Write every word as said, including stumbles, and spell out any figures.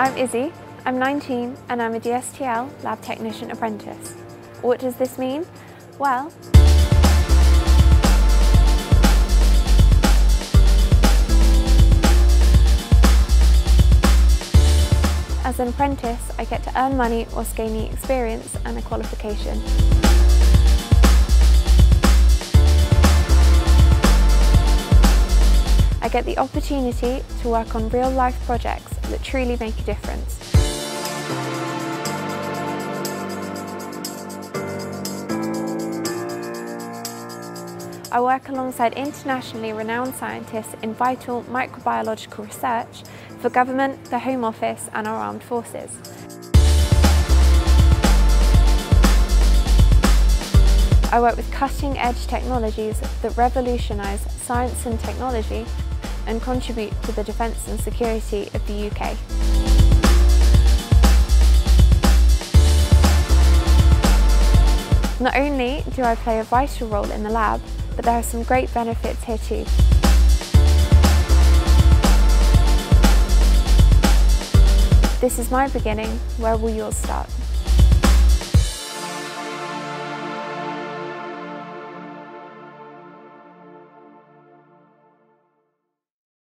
I'm Izzy, I'm nineteen and I'm a D S T L Lab Technician Apprentice. What does this mean? Well, as an apprentice, I get to earn money whilst gaining experience and a qualification. I get the opportunity to work on real-life projects that truly make a difference. I work alongside internationally renowned scientists in vital microbiological research for government, the Home Office and our armed forces. I work with cutting-edge technologies that revolutionise science and technology and contribute to the defence and security of the U K. Not only do I play a vital role in the lab, but there are some great benefits here too. This is my beginning. Where will yours start?